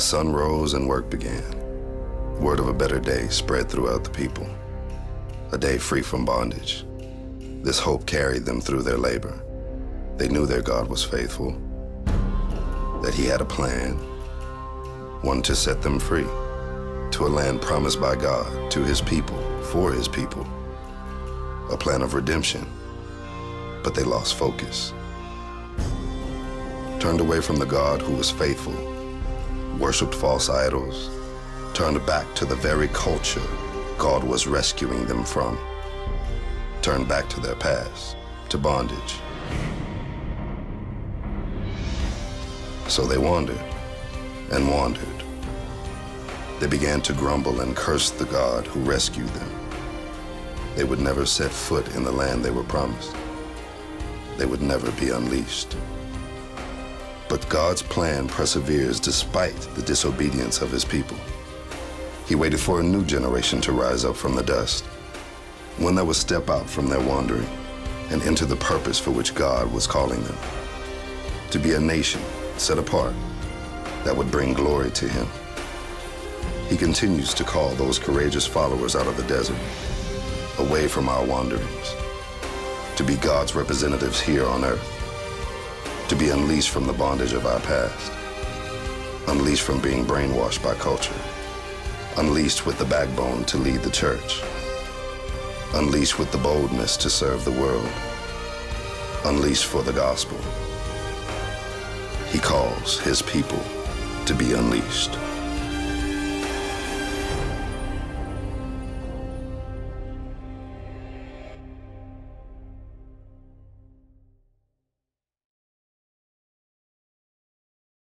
The sun rose and work began. Word of a better day spread throughout the people, a day free from bondage. This hope carried them through their labor. They knew their God was faithful, that he had a plan, one to set them free, to a land promised by God, to his people, for his people, a plan of redemption. But they lost focus, turned away from the God who was faithful, worshipped false idols, turned back to the very culture God was rescuing them from, turned back to their past, to bondage. So they wandered and wandered. They began to grumble and curse the God who rescued them. They would never set foot in the land they were promised. They would never be unleashed. But God's plan perseveres despite the disobedience of his people. He waited for a new generation to rise up from the dust, one that would step out from their wandering and enter the purpose for which God was calling them, to be a nation set apart that would bring glory to him. He continues to call those courageous followers out of the desert, away from our wanderings, to be God's representatives here on earth, to be unleashed from the bondage of our past, unleashed from being brainwashed by culture, unleashed with the backbone to lead the church, unleashed with the boldness to serve the world, unleashed for the gospel. He calls his people to be unleashed.